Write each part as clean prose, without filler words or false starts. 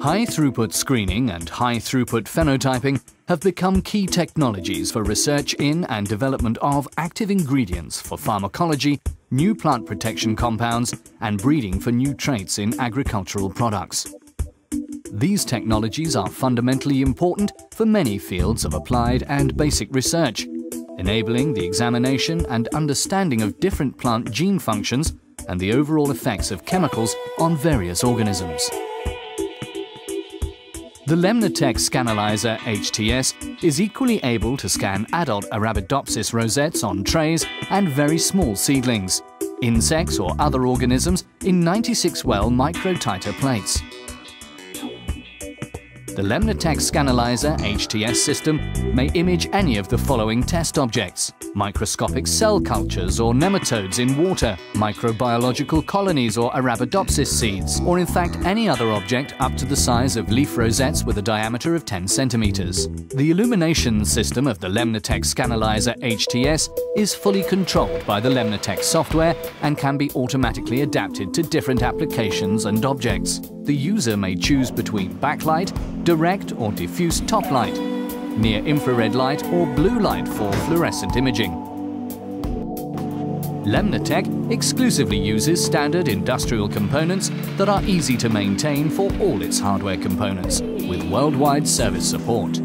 High-throughput screening and high-throughput phenotyping have become key technologies for research in and development of active ingredients for pharmacology, new plant protection compounds, and breeding for new traits in agricultural products. These technologies are fundamentally important for many fields of applied and basic research, enabling the examination and understanding of different plant gene functions and the overall effects of chemicals on various organisms. The LemnaTec Scanalyzer HTS is equally able to scan adult Arabidopsis rosettes on trays and very small seedlings, insects or other organisms in 96-well microtiter plates. The LemnaTec Scanalyzer HTS system may image any of the following test objects: microscopic cell cultures or nematodes in water, microbiological colonies or Arabidopsis seeds, or in fact any other object up to the size of leaf rosettes with a diameter of 10 centimeters. The illumination system of the LemnaTec Scanalyzer HTS is fully controlled by the LemnaTec software and can be automatically adapted to different applications and objects. The user may choose between backlight, direct or diffuse top light, near-infrared light or blue light for fluorescent imaging. LemnaTec exclusively uses standard industrial components that are easy to maintain for all its hardware components, with worldwide service support.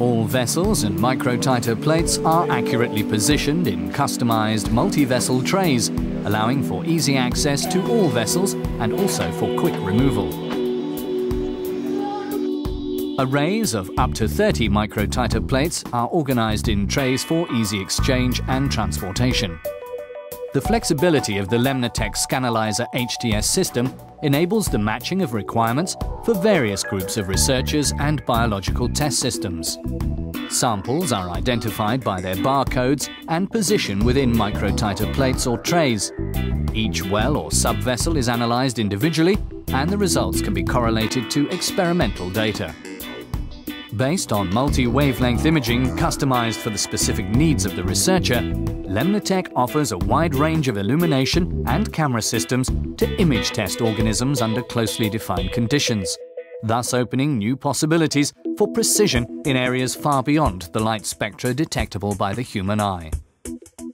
All vessels and microtiter plates are accurately positioned in customized multi-vessel trays, allowing for easy access to all vessels and also for quick removal. Arrays of up to 30 microtiter plates are organized in trays for easy exchange and transportation. The flexibility of the LemnaTec Scanalyzer HTS system enables the matching of requirements for various groups of researchers and biological test systems. Samples are identified by their barcodes and position within microtiter plates or trays. Each well or subvessel is analyzed individually, and the results can be correlated to experimental data. Based on multi-wavelength imaging customized for the specific needs of the researcher, LemnaTec offers a wide range of illumination and camera systems to image test organisms under closely defined conditions, thus opening new possibilities for precision in areas far beyond the light spectra detectable by the human eye.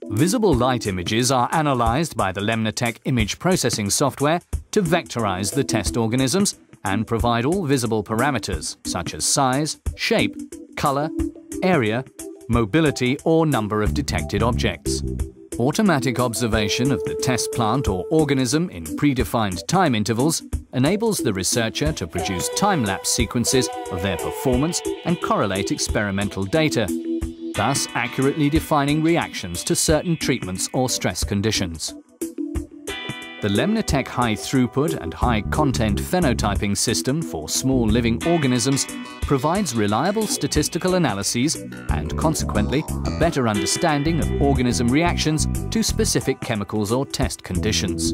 Visible light images are analyzed by the LemnaTec image processing software to vectorize the test organisms and provide all visible parameters such as size, shape, color, area, mobility or number of detected objects. Automatic observation of the test plant or organism in predefined time intervals enables the researcher to produce time-lapse sequences of their performance and correlate experimental data, thus accurately defining reactions to certain treatments or stress conditions. The LemnaTec high-throughput and high-content phenotyping system for small living organisms provides reliable statistical analyses and, consequently, a better understanding of organism reactions to specific chemicals or test conditions.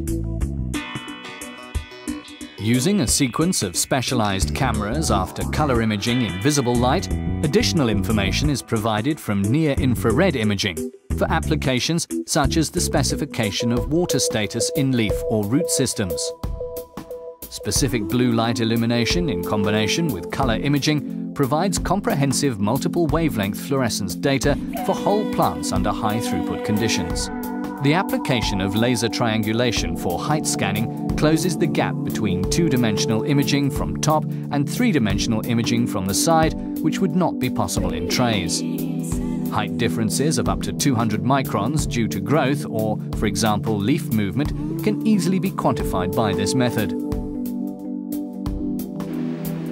Using a sequence of specialized cameras after color imaging in visible light, additional information is provided from near-infrared imaging for applications such as the specification of water status in leaf or root systems. Specific blue light illumination in combination with color imaging provides comprehensive multiple wavelength fluorescence data for whole plants under high throughput conditions. The application of laser triangulation for height scanning closes the gap between two-dimensional imaging from top and three-dimensional imaging from the side, which would not be possible in trays. Height differences of up to 200 microns due to growth or, for example, leaf movement can easily be quantified by this method.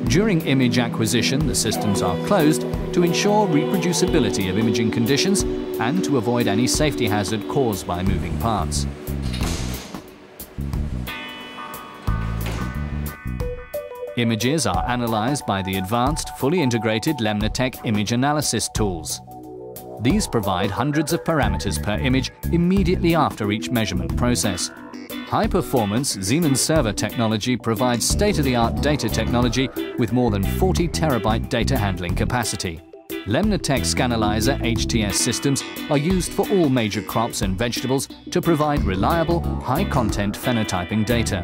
During image acquisition, the systems are closed to ensure reproducibility of imaging conditions and to avoid any safety hazard caused by moving parts. Images are analyzed by the advanced, fully integrated LemnaTec image analysis tools. These provide hundreds of parameters per image immediately after each measurement process. High-performance Xeon server technology provides state-of-the-art data technology with more than 40 terabyte data handling capacity. LemnaTec Scanalyzer HTS systems are used for all major crops and vegetables to provide reliable, high-content phenotyping data.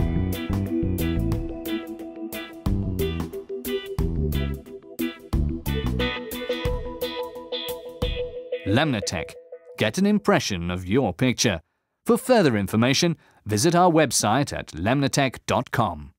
LemnaTec. Get an impression of your picture. For further information, visit our website at lemnatec.com.